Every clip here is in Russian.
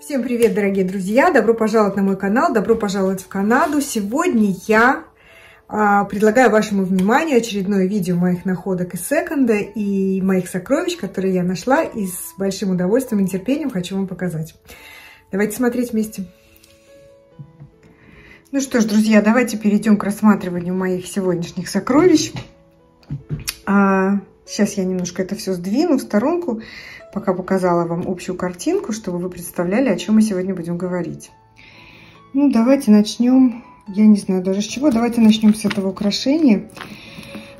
Всем привет, дорогие друзья! Добро пожаловать на мой канал, добро пожаловать в Канаду! Сегодня я предлагаю вашему вниманию очередное видео моих находок из секонда и моих сокровищ, которые я нашла, и с большим удовольствием и нетерпением хочу вам показать. Давайте смотреть вместе. Ну что ж, друзья, давайте перейдем к рассматриванию моих сегодняшних сокровищ. Сейчас я немножко это все сдвину в сторонку, пока показала вам общую картинку, чтобы вы представляли, о чем мы сегодня будем говорить. Ну, давайте начнем, я не знаю даже с чего, давайте начнем с этого украшения.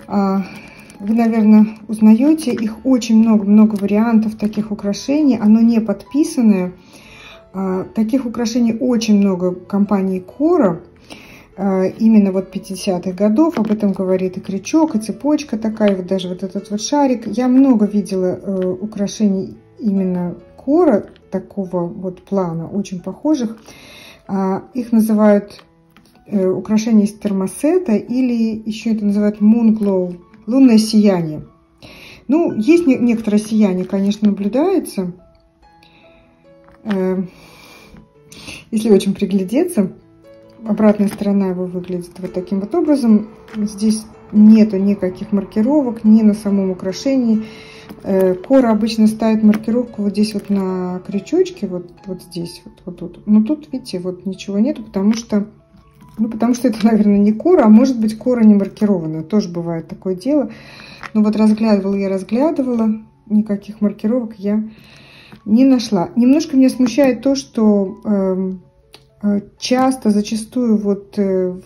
Вы, наверное, узнаете, их очень много-много вариантов таких украшений, оно не подписанное. Таких украшений очень много компании Coro. Именно вот 50-х годов, об этом говорит и крючок, и цепочка такая, вот даже вот этот вот шарик. Я много видела украшений именно Coro такого вот плана, очень похожих. Их называют украшения из термосета, или еще это называют Moon Glow, лунное сияние. Ну, есть некоторое сияние, конечно, наблюдается, если очень приглядеться. Обратная сторона его выглядит вот таким вот образом. Здесь нету никаких маркировок, ни на самом украшении. Coro обычно ставит маркировку вот здесь вот на крючочке, вот здесь, вот тут. Но тут, видите, вот ничего нету, потому что это, наверное, не Coro, а может быть Coro не маркированная. Тоже бывает такое дело. Но вот разглядывала, никаких маркировок я не нашла. Немножко меня смущает то, что... Часто, зачастую вот в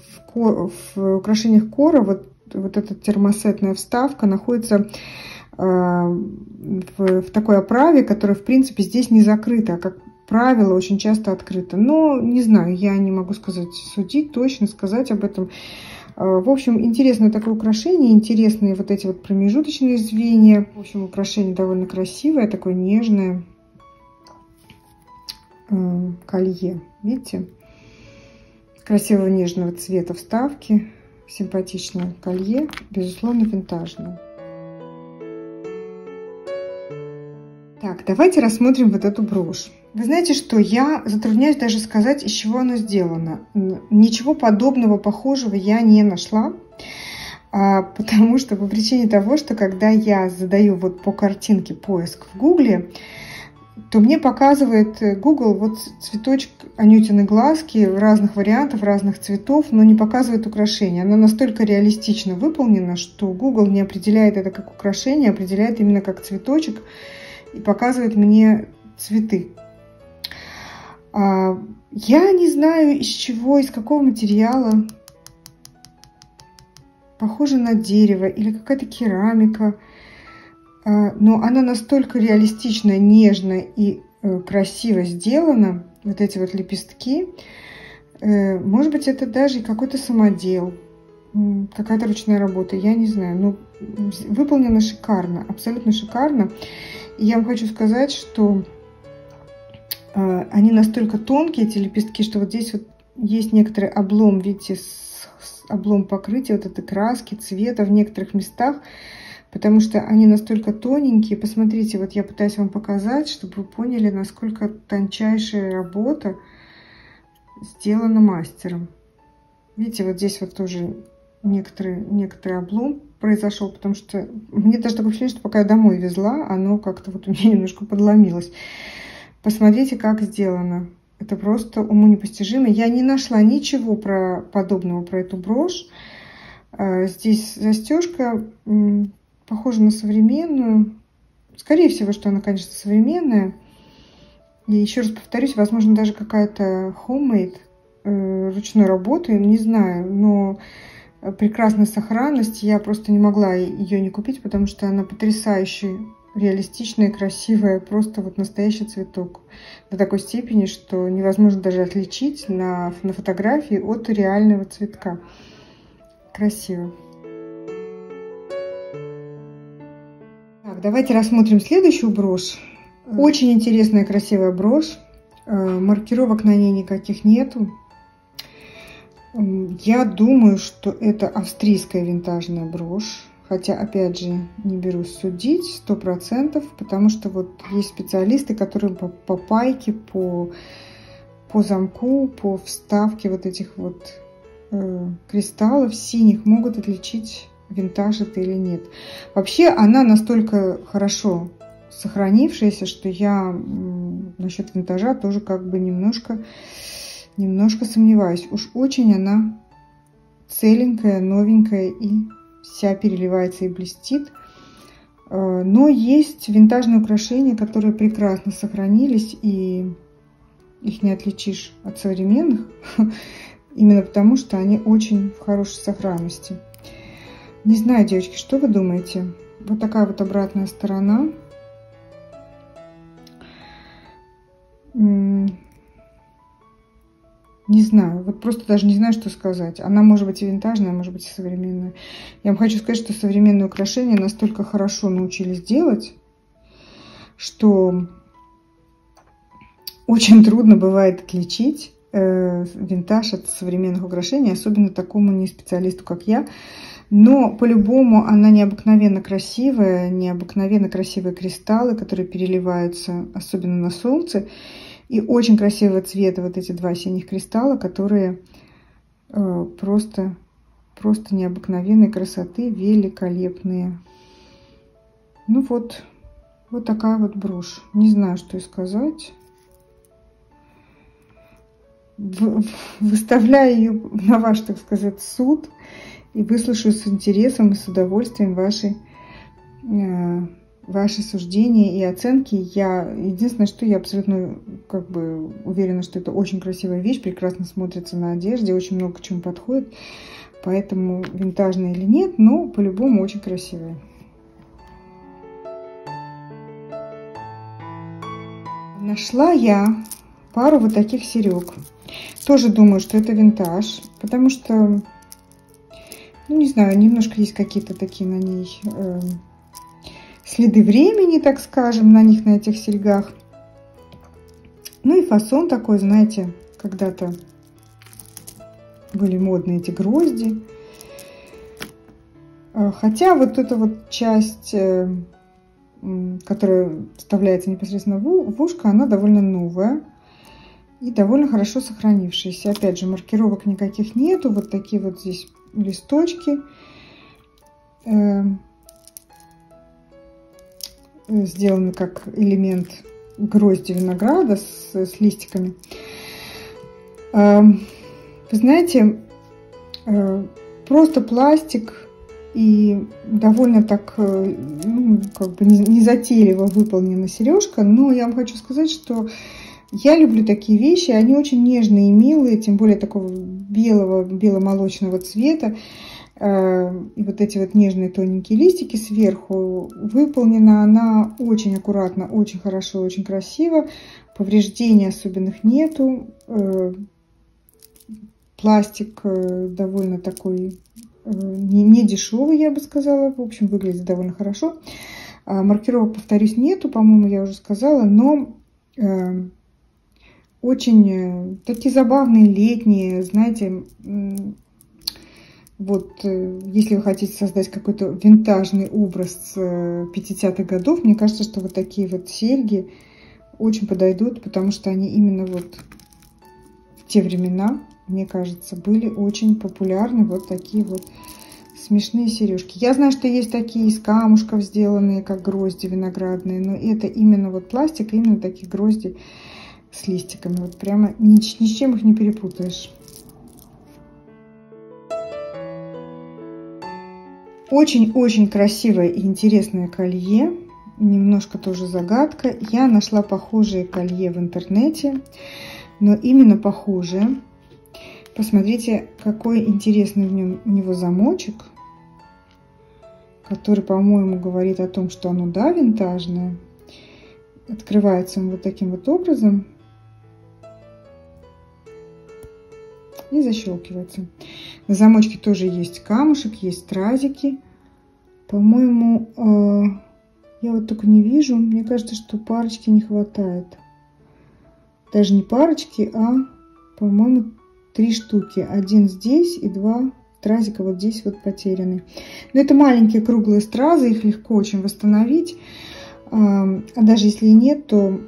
украшениях Coro вот эта термосетная вставка находится в такой оправе, которая, в принципе, здесь не закрыта, а, как правило, очень часто открыта. Но не знаю, я не могу сказать, судить, точно сказать об этом. В общем, интересное такое украшение, интересные вот эти вот промежуточные звенья. В общем, украшение довольно красивое, такое нежное. Колье, видите, красивого нежного цвета вставки, симпатичное колье, безусловно, винтажное. Так, давайте рассмотрим вот эту брошь. Вы знаете, что я затрудняюсь даже сказать, из чего она сделана. Ничего подобного, похожего я не нашла, потому что по причине того, что когда я задаю вот по картинке поиск в Гугле, то мне показывает Google вот цветочек Анютины глазки разных вариантов, разных цветов, но не показывает украшение. Она настолько реалистично выполнена, что Google не определяет это как украшение, определяет именно как цветочек и показывает мне цветы. Я не знаю, из чего, из какого материала. Похоже на дерево или какая-то керамика. Но она настолько реалистично, нежно и красиво сделана, вот эти вот лепестки. Может быть, это даже какой-то самодел, какая-то ручная работа, я не знаю. Но выполнена шикарно, абсолютно шикарно. И я вам хочу сказать, что они настолько тонкие, эти лепестки, что вот здесь вот есть некоторый облом, видите, облом покрытия, вот этой краски, цвета в некоторых местах. Потому что они настолько тоненькие. Посмотрите, вот я пытаюсь вам показать, чтобы вы поняли, насколько тончайшая работа сделана мастером. Видите, вот здесь вот тоже некоторый облом произошел, потому что мне даже такое ощущение, что пока я домой везла, оно как-то вот у меня немножко подломилось. Посмотрите, как сделано. Это просто уму непостижимо. Я не нашла ничего подобного про эту брошь. Здесь застежка... Похоже на современную. Скорее всего, что она, конечно, современная. И еще раз повторюсь, возможно, даже какая-то homemade, ручной работы, не знаю. Но прекрасная сохранность. Я просто не могла ее не купить, потому что она потрясающе реалистичная, красивая. Просто вот настоящий цветок. До такой степени, что невозможно даже отличить на фотографии от реального цветка. Красиво. Давайте рассмотрим следующую брошь. Очень интересная, красивая брошь. Маркировок на ней никаких нету. Я думаю, что это австрийская винтажная брошь. Хотя, опять же, не берусь судить 100%, потому что вот есть специалисты, которые по пайке, по замку, по вставке вот этих вот кристаллов синих могут отличить, винтаж это или нет. Вообще она настолько хорошо сохранившаяся, что я насчет винтажа тоже как бы немножко сомневаюсь. Уж очень она целенькая, новенькая и вся переливается и блестит. Но есть винтажные украшения, которые прекрасно сохранились, и их не отличишь от современных, именно потому что они очень в хорошей сохранности. Не знаю, девочки, что вы думаете? Вот такая вот обратная сторона. Не знаю, вот просто даже не знаю, что сказать. Она может быть и винтажная, может быть и современная. Я вам хочу сказать, что современные украшения настолько хорошо научились делать, что очень трудно бывает отличить винтаж от современных украшений, особенно такому не специалисту, как я. Но по-любому она необыкновенно красивые кристаллы, которые переливаются, особенно на солнце. И очень красивого цвета вот эти два синих кристалла, которые просто необыкновенной красоты, великолепные. Ну вот, вот такая вот брошь. Не знаю, что и сказать. Выставляю ее на ваш, так сказать, суд. И выслушаю с интересом и с удовольствием ваши суждения и оценки. Единственное, что я абсолютно как бы уверена, что это очень красивая вещь, прекрасно смотрится на одежде, очень много к чему подходит. Поэтому винтажная или нет, но по-любому очень красивая. Нашла я пару вот таких серег. Тоже думаю, что это винтаж, потому что... Ну, не знаю, немножко есть какие-то такие на ней следы времени, так скажем, на них, на этих серьгах. Ну и фасон такой, знаете, когда-то были модны эти грозди. Хотя вот эта вот часть, которая вставляется непосредственно в ушко, она довольно новая. И довольно хорошо сохранившиеся. Опять же, маркировок никаких нету. Вот такие вот здесь листочки. Сделаны как элемент грозди винограда с листиками. Вы знаете, просто пластик. И довольно так, ну, как бы незатейливо выполнена сережка. Но я вам хочу сказать, что... Я люблю такие вещи, они очень нежные и милые, тем более такого бело-молочного цвета. И вот эти вот нежные тоненькие листики сверху. Выполнена она очень аккуратно, очень хорошо, очень красиво. Повреждений особенных нету. Пластик довольно такой не дешевый, я бы сказала. В общем, выглядит довольно хорошо. Маркировок, повторюсь, нету, по-моему, я уже сказала, но... Очень такие забавные, летние, знаете, вот если вы хотите создать какой-то винтажный образ 50-х годов, мне кажется, что вот такие вот серьги очень подойдут, потому что они именно вот в те времена, мне кажется, были очень популярны вот такие вот смешные сережки. Я знаю, что есть такие из камушков сделанные, как грозди виноградные, но это именно вот пластик, именно такие грозди с листиками. Вот прямо ни с чем их не перепутаешь. Очень-очень красивое и интересное колье. Немножко тоже загадка. Я нашла похожие колье в интернете, но именно похожие. Посмотрите, какой интересный у него замочек, который, по-моему, говорит о том, что оно, да, винтажное. Открывается он вот таким вот образом. И защелкивается. На замочке тоже есть камушек, есть стразики. По-моему, я вот только не вижу. Мне кажется, что парочки не хватает. Даже не парочки, а, по-моему, 3 штуки. Один здесь и два стразика вот здесь вот потеряны. Но это маленькие круглые стразы, их легко очень восстановить. А даже если и нет, то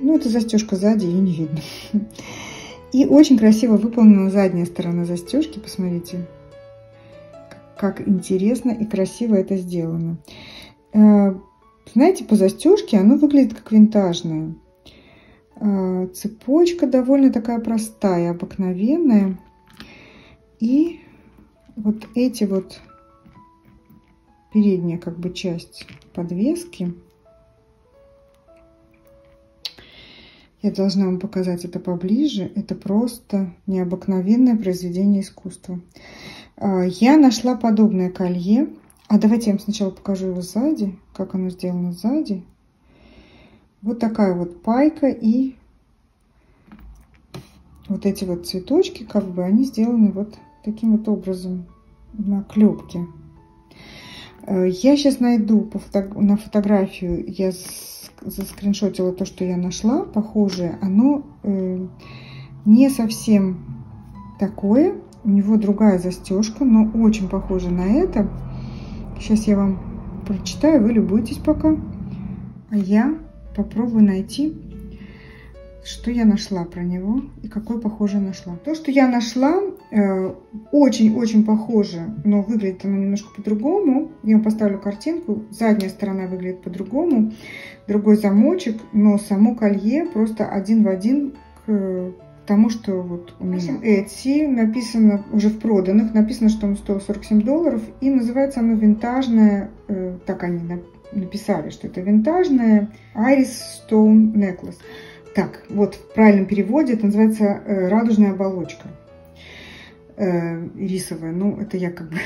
ну, это застежка сзади, ее не видно. И очень красиво выполнена задняя сторона застежки. Посмотрите, как интересно и красиво это сделано. Знаете, по застежке оно выглядит как винтажное. Цепочка довольно такая простая, обыкновенная. И вот эти вот передняя как бы часть подвески. Я должна вам показать это поближе. Это просто необыкновенное произведение искусства. Я нашла подобное колье. А давайте я вам сначала покажу его сзади, как оно сделано сзади. Вот такая вот пайка и вот эти вот цветочки, как бы они сделаны вот таким вот образом на клепке. Я сейчас найду на фотографию, я заскриншотила то, что я нашла, похожее. Оно не совсем такое, у него другая застежка, но очень похоже на это. Сейчас я вам прочитаю, вы любуйтесь пока, а я попробую найти, что я нашла про него и какое похожее нашла. То, что я нашла, очень-очень похоже, но выглядит оно немножко по-другому. Я вам поставлю картинку. Задняя сторона выглядит по-другому. Другой замочек, но само колье просто один в один к тому, что вот у меня. Etsy написано, уже в проданных, написано, что он стоил $47. И называется оно винтажное, так они написали, что это винтажное Iris Stone Necklace. Так, вот в правильном переводе это называется радужная оболочка ирисовая. Ну, это я как бы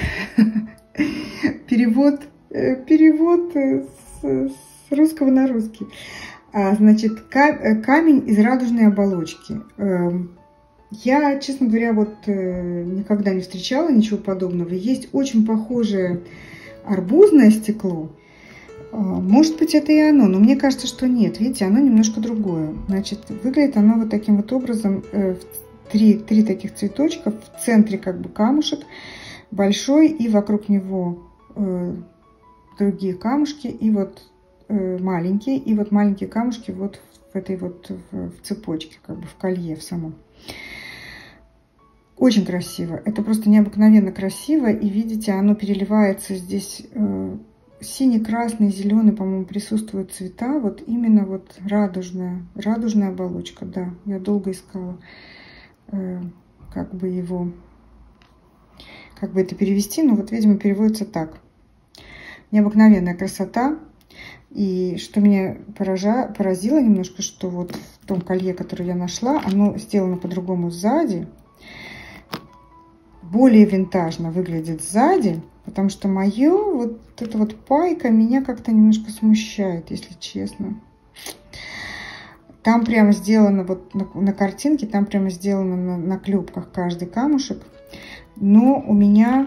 перевод с русского на русский. Значит, камень из радужной оболочки. Я, честно говоря, вот никогда не встречала ничего подобного. Есть очень похожее арбузное стекло. Может быть, это и оно, но мне кажется, что нет. Видите, оно немножко другое. Значит, выглядит оно вот таким вот образом. Три таких цветочка. В центре как бы камушек большой, и вокруг него другие камушки, и вот маленькие. И вот маленькие камушки вот в этой вот в цепочке, как бы в колье в самом. Очень красиво. Это просто необыкновенно красиво. И видите, оно переливается здесь... Синий, красный, зеленый, по-моему, присутствуют цвета. Вот именно вот радужная оболочка, да. Я долго искала, как бы его, как бы это перевести, но вот, видимо, переводится так. Необыкновенная красота. И что меня поразило немножко, что вот в том колье, которое я нашла, оно сделано по-другому сзади. Более винтажно выглядит сзади. Потому что мое, вот эта вот пайка меня как-то немножко смущает, если честно. Там прямо сделано, вот на картинке, там прямо сделано на клепках каждый камушек. Но у меня,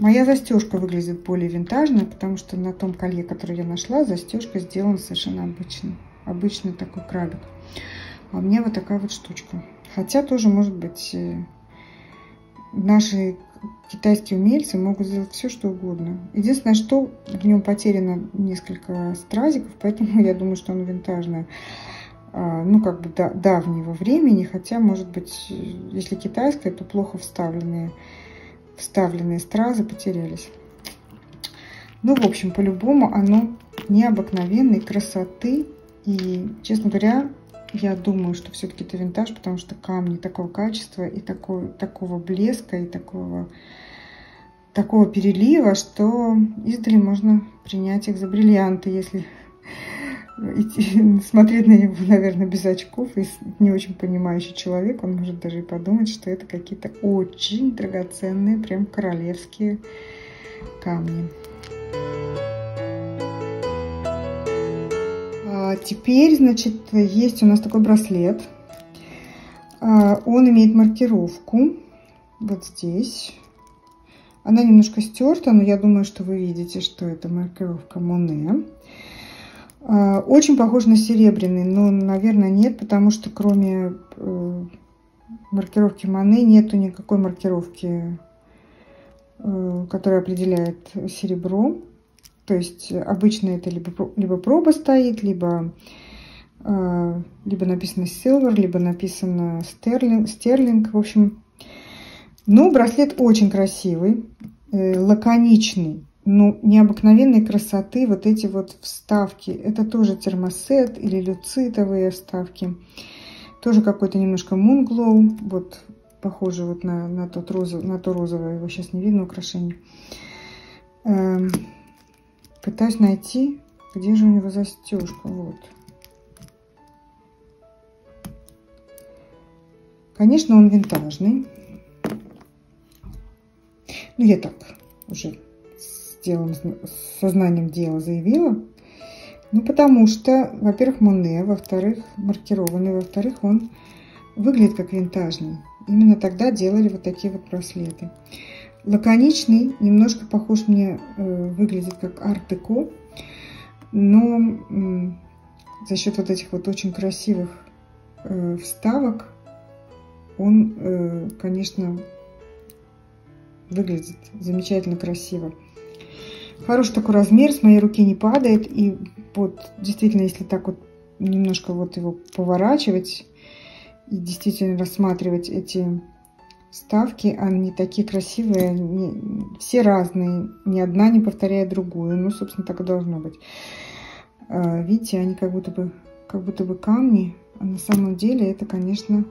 моя застежка выглядит более винтажно, потому что на том колье, которое я нашла, застежка сделана совершенно обычный такой крабик. А у меня вот такая вот штучка. Хотя тоже, может быть, наши... Китайские умельцы могут сделать все, что угодно. Единственное, что в нем потеряно несколько стразиков, поэтому я думаю, что он винтажный, ну, как бы давнего времени, хотя, может быть, если китайское, то плохо вставленные стразы потерялись. Ну, в общем, по-любому оно необыкновенной красоты. И, честно говоря, я думаю, что все-таки это винтаж, потому что камни такого качества и такого блеска, и такого перелива, что издали можно принять их за бриллианты, если смотреть на него, наверное, без очков. И не очень понимающий человек, он может даже и подумать, что это какие-то очень драгоценные, прям королевские камни. Теперь, значит, есть у нас такой браслет. Он имеет маркировку вот здесь. Она немножко стерта, но я думаю, что вы видите, что это маркировка Моне. Очень похож на серебряный, но, наверное, нет, потому что кроме маркировки Моне, нету никакой маркировки, которая определяет серебро. То есть обычно это либо проба стоит, либо написано silver, либо написано стерлинг. В общем, ну, браслет очень красивый, лаконичный, но необыкновенной красоты вот эти вот вставки. Это тоже термосет или люцитовые вставки. Тоже какой-то немножко Moon Glow. Вот, похоже вот на то розовое. Его сейчас не видно, украшение. Пытаюсь найти, где же у него застежка. Вот. Конечно, он винтажный. Ну, я так уже со знанием дела заявила. Ну, потому что, во-первых, Моне, во-вторых, маркированный, во-вторых, он выглядит как винтажный. Именно тогда делали вот такие вот браслеты. Лаконичный, немножко похож мне, выглядит как арт-деко, но за счет вот этих вот очень красивых вставок он, конечно, выглядит замечательно красиво. Хороший такой размер, с моей руки не падает. И вот действительно, если так вот немножко вот его поворачивать и действительно рассматривать эти вставки, они такие красивые, они все разные, ни одна не повторяет другую. Ну, собственно, так и должно быть. Видите, они как будто бы камни, а на самом деле это, конечно,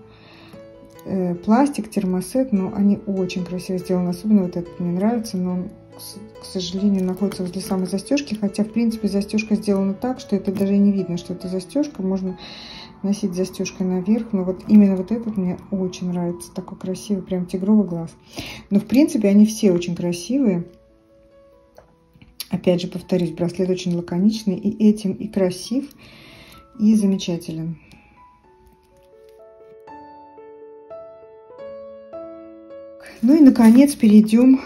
пластик, термосет, но они очень красиво сделаны. Особенно вот этот мне нравится, но он, к сожалению, находится возле самой застежки, хотя, в принципе, застежка сделана так, что это даже и не видно, что это застежка. Можно носить застежкой наверх, но вот именно вот этот мне очень нравится, такой красивый, прям тигровый глаз. Но, в принципе, они все очень красивые. Опять же, повторюсь, браслет очень лаконичный, и этим и красив, и замечателен. Ну и, наконец, перейдем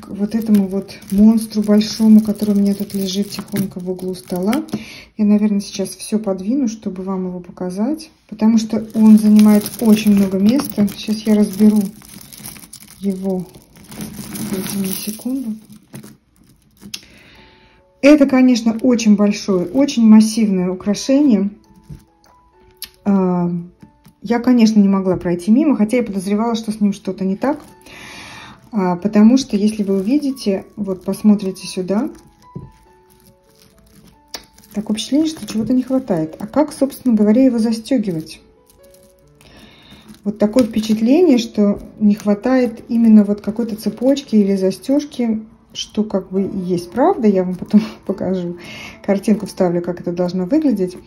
к вот этому вот монстру большому, который у меня тут лежит тихонько в углу стола. Я, наверное, сейчас все подвину, чтобы вам его показать, потому что он занимает очень много места. Сейчас я разберу его. Дайте мне секунду. Это, конечно, очень большое, очень массивное украшение. Я, конечно, не могла пройти мимо, хотя я подозревала, что с ним что-то не так. Потому что, если вы увидите, вот посмотрите сюда, такое впечатление, что чего-то не хватает. А как, собственно говоря, его застегивать? Вот такое впечатление, что не хватает именно вот какой-то цепочки или застежки, что как бы и есть правда. Я вам потом покажу, картинку вставлю, как это должно выглядеть.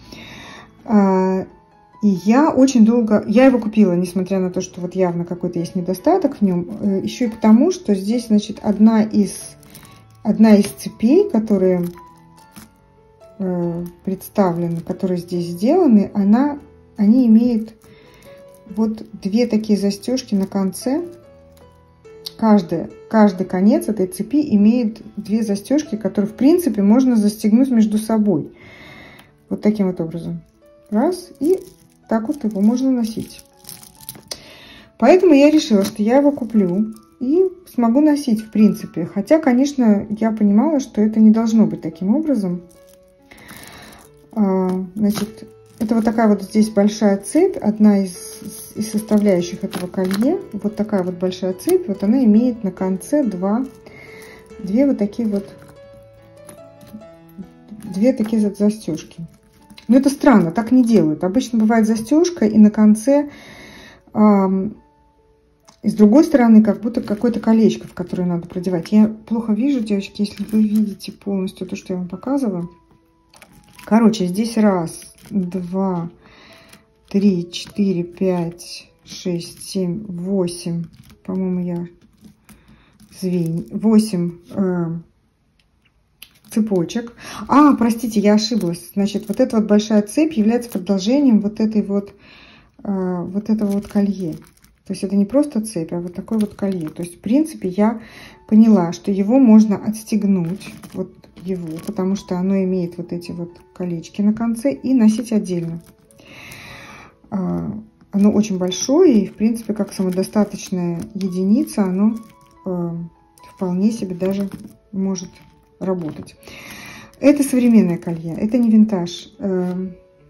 И я очень долго... Я его купила, несмотря на то, что вот явно какой-то есть недостаток в нем. Еще и потому, что здесь, значит, одна из цепей, которые представлены, которые здесь сделаны, они имеют вот две такие застежки на конце. Каждый конец этой цепи имеет две застежки, которые, в принципе, можно застегнуть между собой. Вот таким вот образом. Раз, и... Так вот его можно носить. Поэтому я решила, что я его куплю и смогу носить, в принципе. Хотя, конечно, я понимала, что это не должно быть таким образом. Значит, это вот такая вот здесь большая цепь, одна из составляющих этого колье. Вот такая вот большая цепь. Вот она имеет на конце две вот такие вот, две такие вот застежки. Но это странно, так не делают. Обычно бывает застежка, и на конце, и с другой стороны, как будто какое-то колечко, в которое надо продевать. Я плохо вижу, девочки, если вы видите полностью то, что я вам показывала. Короче, здесь раз, два, три, четыре, пять, шесть, семь, восемь, по-моему, я звенья, восемь цепочек. А, простите, я ошиблась. Значит, вот эта вот большая цепь является продолжением вот этого вот колье. То есть это не просто цепь, а вот такое вот колье. То есть, в принципе, я поняла, что его можно отстегнуть, вот его, потому что оно имеет вот эти вот колечки на конце, и носить отдельно. Оно очень большое и, в принципе, как самодостаточная единица, оно вполне себе даже может работать. Это современное колье, это не винтаж.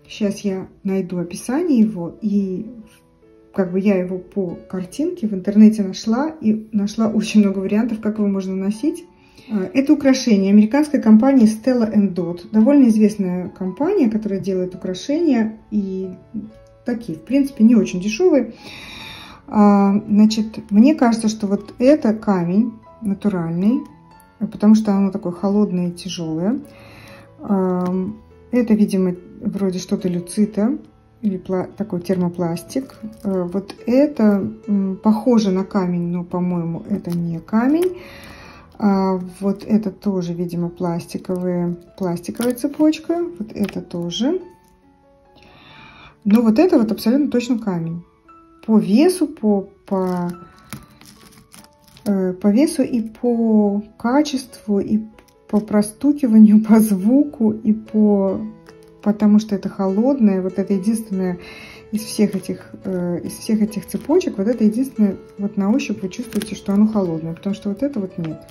Сейчас я найду описание его, и как бы я его по картинке в интернете нашла, и нашла очень много вариантов, как его можно носить. Это украшение американской компании Stella & Dot. Довольно известная компания, которая делает украшения, и такие, в принципе, не очень дешевые. Значит, мне кажется, что вот это камень натуральный, потому что оно такое холодное и тяжелое. Это, видимо, вроде что-то люцита или такой термопластик. Вот это похоже на камень, но, по-моему, это не камень. Вот это тоже, видимо, пластиковая цепочка. Вот это тоже. Но вот это вот абсолютно точно камень. По весу, по весу и по качеству, и по простукиванию, по звуку, и потому что это холодное. Вот это единственное из всех этих цепочек, вот это единственное, вот на ощупь вы чувствуете, что оно холодное, потому что вот это вот нет.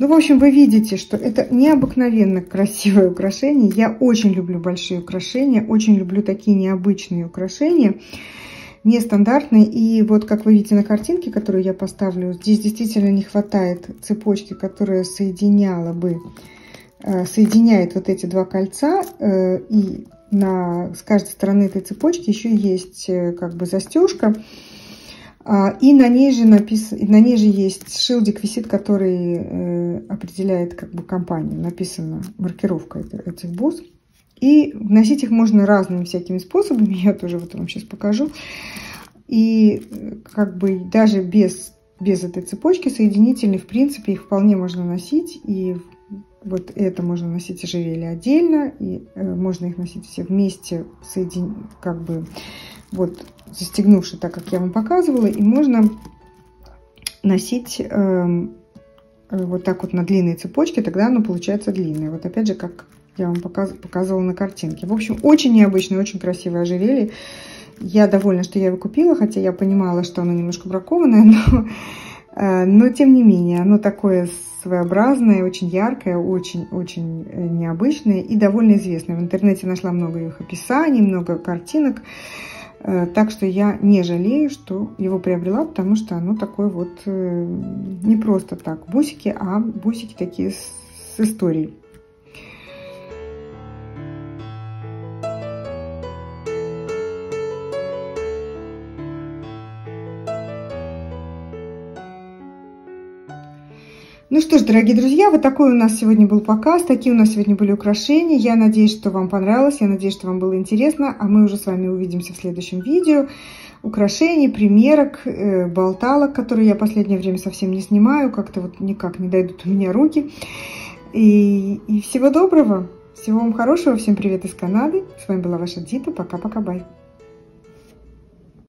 Ну, в общем, вы видите, что это необыкновенно красивое украшение. Я очень люблю большие украшения, очень люблю такие необычные украшения, нестандартные. И вот, как вы видите на картинке, которую я поставлю, здесь действительно не хватает цепочки, которая соединяет вот эти два кольца. И с каждой стороны этой цепочки еще есть как бы застежка. И на ней же есть шилдик-висит, который определяет как бы компанию. Написана маркировка этих бус. И носить их можно разными всякими способами. Я тоже вот вам сейчас покажу. И как бы даже без этой цепочки соединительной, в принципе, их вполне можно носить. И вот это можно носить ожерелье отдельно. И можно их носить все вместе, как бы вот застегнувши, так как я вам показывала, и можно носить вот так вот на длинные цепочки, тогда оно получается длинное. Вот опять же, как я вам показывала на картинке. В общем, очень необычное, очень красивое ожерелье. Я довольна, что я его купила, хотя я понимала, что оно немножко бракованное, но тем не менее, оно такое своеобразное, очень яркое, очень-очень необычное и довольно известное. В интернете нашла много их описаний, много картинок. Так что я не жалею, что его приобрела, потому что оно такое вот не просто так бусики, а бусики такие с историей. Ну что ж, дорогие друзья, вот такой у нас сегодня был показ, такие у нас сегодня были украшения. Я надеюсь, что вам понравилось, я надеюсь, что вам было интересно, а мы уже с вами увидимся в следующем видео. Украшений, примерок, болталок, которые я в последнее время совсем не снимаю, как-то вот никак не дойдут у меня руки. И всего доброго, всего вам хорошего, всем привет из Канады. С вами была ваша Дита, пока-пока, бай.